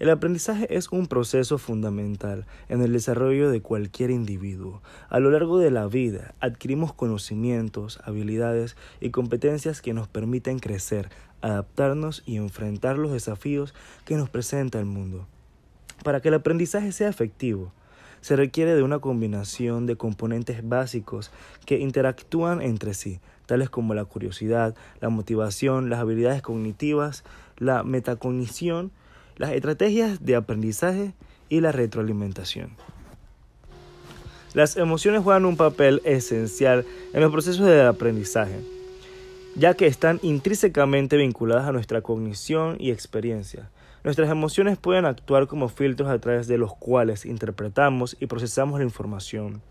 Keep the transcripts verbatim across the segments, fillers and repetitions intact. El aprendizaje es un proceso fundamental en el desarrollo de cualquier individuo. A lo largo de la vida adquirimos conocimientos, habilidades y competencias que nos permiten crecer, adaptarnos y enfrentar los desafíos que nos presenta el mundo. Para que el aprendizaje sea efectivo, se requiere de una combinación de componentes básicos que interactúan entre sí, tales como la curiosidad, la motivación, las habilidades cognitivas, la metacognición, las estrategias de aprendizaje y la retroalimentación. Las emociones juegan un papel esencial en los procesos de aprendizaje, ya que están intrínsecamente vinculadas a nuestra cognición y experiencia. Nuestras emociones pueden actuar como filtros a través de los cuales interpretamos y procesamos la información.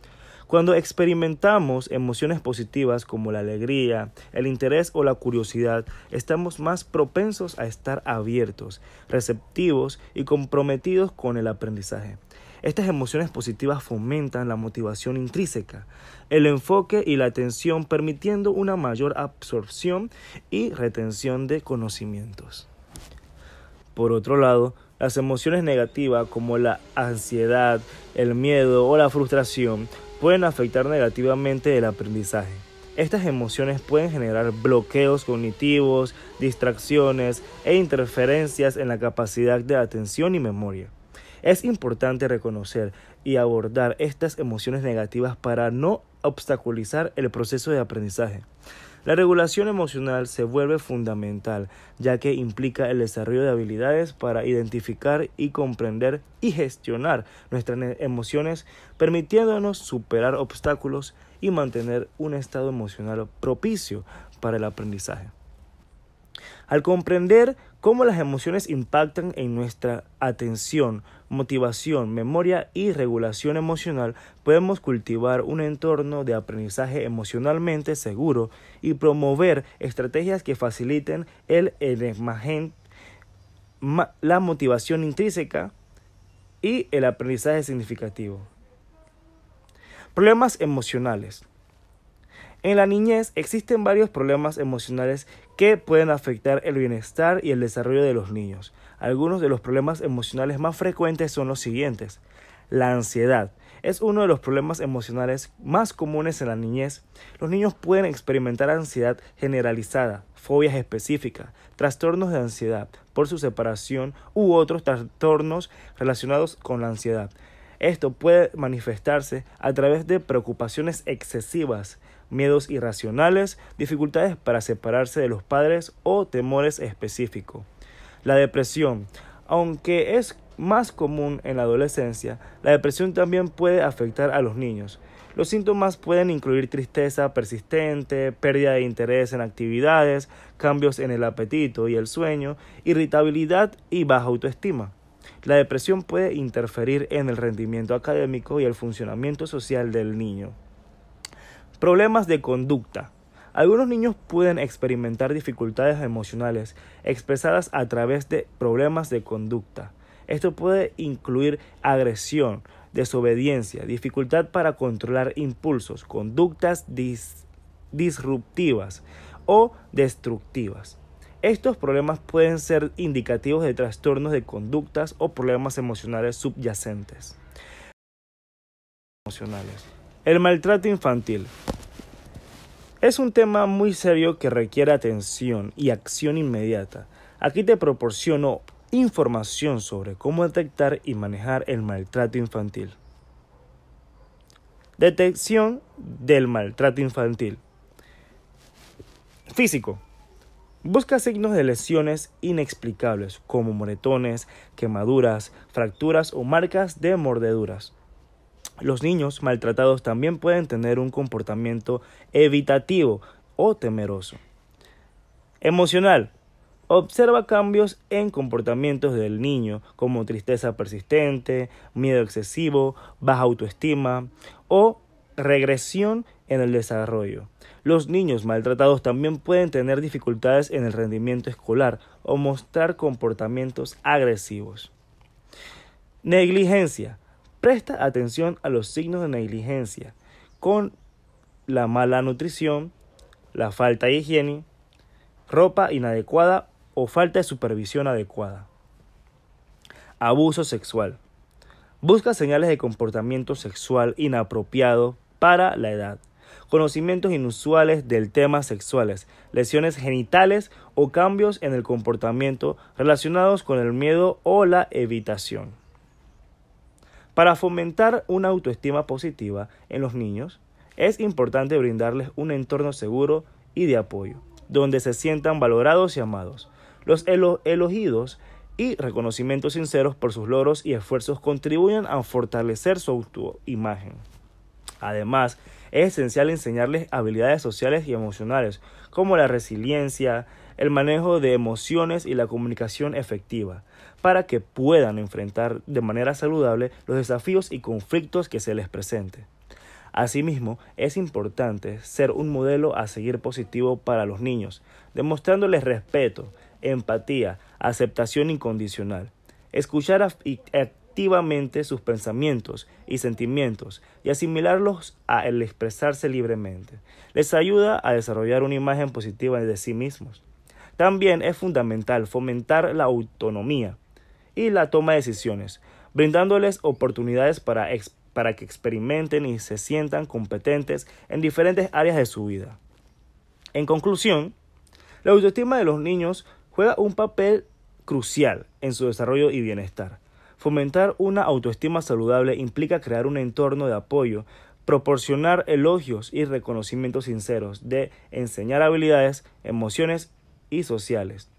Cuando experimentamos emociones positivas como la alegría, el interés o la curiosidad, estamos más propensos a estar abiertos, receptivos y comprometidos con el aprendizaje. Estas emociones positivas fomentan la motivación intrínseca, el enfoque y la atención, permitiendo una mayor absorción y retención de conocimientos. Por otro lado, las emociones negativas como la ansiedad, el miedo o la frustración pueden afectar negativamente el aprendizaje. Estas emociones pueden generar bloqueos cognitivos, distracciones e interferencias en la capacidad de atención y memoria. Es importante reconocer y abordar estas emociones negativas para no obstaculizar el proceso de aprendizaje. La regulación emocional se vuelve fundamental, ya que implica el desarrollo de habilidades para identificar y comprender y gestionar nuestras emociones, permitiéndonos superar obstáculos y mantener un estado emocional propicio para el aprendizaje. Al comprender cómo las emociones impactan en nuestra atención, motivación, memoria y regulación emocional, podemos cultivar un entorno de aprendizaje emocionalmente seguro y promover estrategias que faciliten el, el, la motivación intrínseca y el aprendizaje significativo. Problemas emocionales. En la niñez existen varios problemas emocionales que pueden afectar el bienestar y el desarrollo de los niños. Algunos de los problemas emocionales más frecuentes son los siguientes. La ansiedad es uno de los problemas emocionales más comunes en la niñez. Los niños pueden experimentar ansiedad generalizada, fobias específicas, trastornos de ansiedad por su separación u otros trastornos relacionados con la ansiedad. Esto puede manifestarse a través de preocupaciones excesivas, miedos irracionales, dificultades para separarse de los padres o temores específicos. La depresión. Aunque es más común en la adolescencia, la depresión también puede afectar a los niños. Los síntomas pueden incluir tristeza persistente, pérdida de interés en actividades, cambios en el apetito y el sueño, irritabilidad y baja autoestima. La depresión puede interferir en el rendimiento académico y el funcionamiento social del niño. Problemas de conducta. Algunos niños pueden experimentar dificultades emocionales expresadas a través de problemas de conducta. Esto puede incluir agresión, desobediencia, dificultad para controlar impulsos, conductas dis- disruptivas o destructivas. Estos problemas pueden ser indicativos de trastornos de conductas o problemas emocionales subyacentes. Emocionales. El maltrato infantil es un tema muy serio que requiere atención y acción inmediata. Aquí te proporciono información sobre cómo detectar y manejar el maltrato infantil. Detección del maltrato infantil. Físico. Busca signos de lesiones inexplicables como moretones, quemaduras, fracturas o marcas de mordeduras. Los niños maltratados también pueden tener un comportamiento evitativo o temeroso. Emocional. Observa cambios en comportamientos del niño como tristeza persistente, miedo excesivo, baja autoestima o regresión en el desarrollo. Los niños maltratados también pueden tener dificultades en el rendimiento escolar o mostrar comportamientos agresivos. Negligencia. Presta atención a los signos de negligencia, con la mala nutrición, la falta de higiene, ropa inadecuada o falta de supervisión adecuada. Abuso sexual. Busca señales de comportamiento sexual inapropiado para la edad, conocimientos inusuales del tema sexuales, lesiones genitales o cambios en el comportamiento relacionados con el miedo o la evitación. Para fomentar una autoestima positiva en los niños, es importante brindarles un entorno seguro y de apoyo, donde se sientan valorados y amados. Los elo- elogios y reconocimientos sinceros por sus logros y esfuerzos contribuyen a fortalecer su autoimagen. Además, es esencial enseñarles habilidades sociales y emocionales, como la resiliencia, el manejo de emociones y la comunicación efectiva, para que puedan enfrentar de manera saludable los desafíos y conflictos que se les presenten. Asimismo, es importante ser un modelo a seguir positivo para los niños, demostrándoles respeto, empatía, aceptación incondicional, escuchar activamente sus pensamientos y sentimientos y asimilarlos a el expresarse libremente. Les ayuda a desarrollar una imagen positiva de sí mismos. También es fundamental fomentar la autonomía y la toma de decisiones, brindándoles oportunidades para expresarse, para que experimenten y se sientan competentes en diferentes áreas de su vida. En conclusión, la autoestima de los niños juega un papel crucial en su desarrollo y bienestar. Fomentar una autoestima saludable implica crear un entorno de apoyo, proporcionar elogios y reconocimientos sinceros, de enseñar habilidades, emociones y sociales.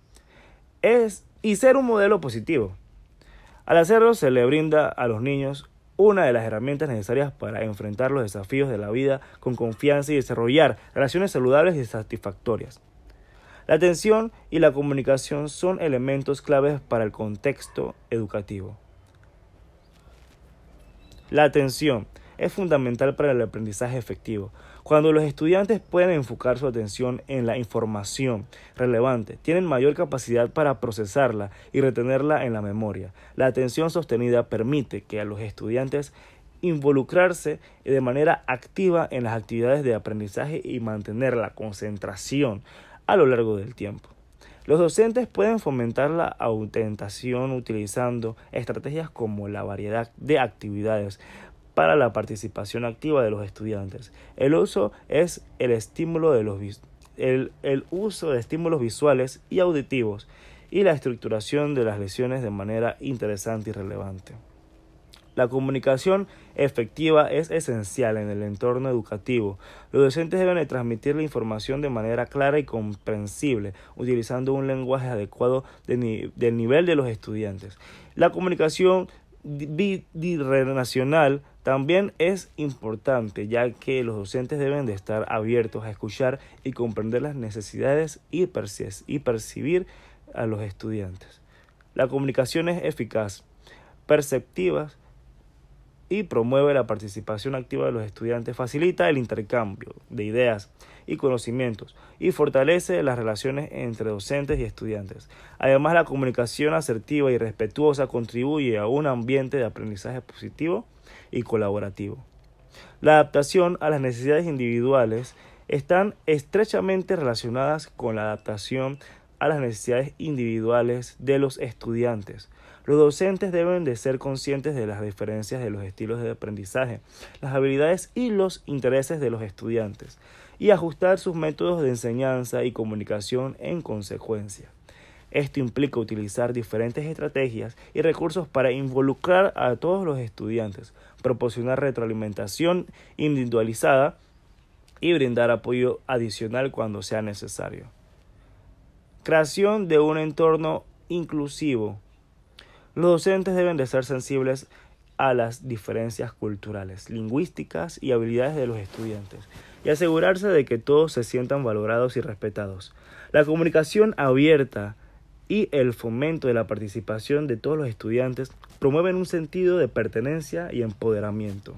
Es, y ser un modelo positivo. Al hacerlo, se le brinda a los niños una de las herramientas necesarias para enfrentar los desafíos de la vida con confianza y desarrollar relaciones saludables y satisfactorias. La atención y la comunicación son elementos claves para el contexto educativo. La atención es fundamental para el aprendizaje efectivo. Cuando los estudiantes pueden enfocar su atención en la información relevante, tienen mayor capacidad para procesarla y retenerla en la memoria. La atención sostenida permite que a los estudiantes involucrarse de manera activa en las actividades de aprendizaje y mantener la concentración a lo largo del tiempo. Los docentes pueden fomentar la autenticación utilizando estrategias como la variedad de actividades para la participación activa de los estudiantes. El uso es el estímulo de los el, el uso de estímulos visuales y auditivos y la estructuración de las lecciones de manera interesante y relevante. La comunicación efectiva es esencial en el entorno educativo. Los docentes deben transmitir la información de manera clara y comprensible, utilizando un lenguaje adecuado de ni, del nivel de los estudiantes. La comunicación bidireccional también es importante, ya que los docentes deben de estar abiertos a escuchar y comprender las necesidades y, perci- y percibir a los estudiantes. La comunicación es eficaz, perceptiva y promueve la participación activa de los estudiantes, facilita el intercambio de ideas y conocimientos y fortalece las relaciones entre docentes y estudiantes. Además, la comunicación asertiva y respetuosa contribuye a un ambiente de aprendizaje positivo y colaborativo. La adaptación a las necesidades individuales están estrechamente relacionadas con la adaptación a las necesidades individuales de los estudiantes. Los docentes deben de ser conscientes de las diferencias de los estilos de aprendizaje, las habilidades y los intereses de los estudiantes, y ajustar sus métodos de enseñanza y comunicación en consecuencia. Esto implica utilizar diferentes estrategias y recursos para involucrar a todos los estudiantes, proporcionar retroalimentación individualizada y brindar apoyo adicional cuando sea necesario. Creación de un entorno inclusivo. Los docentes deben de ser sensibles a las diferencias culturales, lingüísticas y habilidades de los estudiantes y asegurarse de que todos se sientan valorados y respetados. La comunicación abierta y el fomento de la participación de todos los estudiantes promueven un sentido de pertenencia y empoderamiento.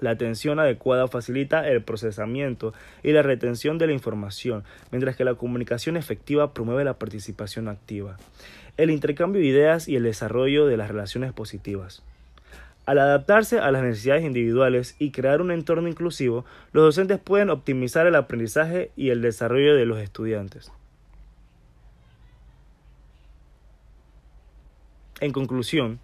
La atención adecuada facilita el procesamiento y la retención de la información, mientras que la comunicación efectiva promueve la participación activa, el intercambio de ideas y el desarrollo de las relaciones positivas. Al adaptarse a las necesidades individuales y crear un entorno inclusivo, los docentes pueden optimizar el aprendizaje y el desarrollo de los estudiantes. En conclusión,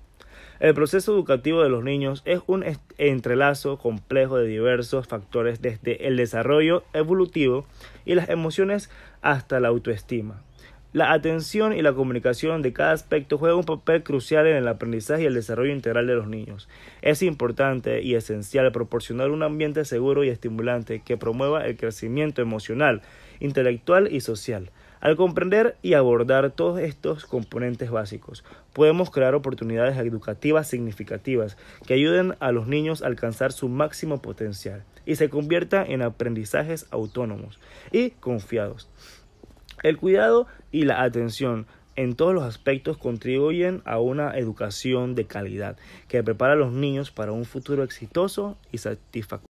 el proceso educativo de los niños es un entrelazo complejo de diversos factores, desde el desarrollo evolutivo y las emociones hasta la autoestima. La atención y la comunicación de cada aspecto juegan un papel crucial en el aprendizaje y el desarrollo integral de los niños. Es importante y esencial proporcionar un ambiente seguro y estimulante que promueva el crecimiento emocional, intelectual y social. Al comprender y abordar todos estos componentes básicos, podemos crear oportunidades educativas significativas que ayuden a los niños a alcanzar su máximo potencial y se conviertan en aprendizajes autónomos y confiados. El cuidado y la atención en todos los aspectos contribuyen a una educación de calidad que prepara a los niños para un futuro exitoso y satisfactorio.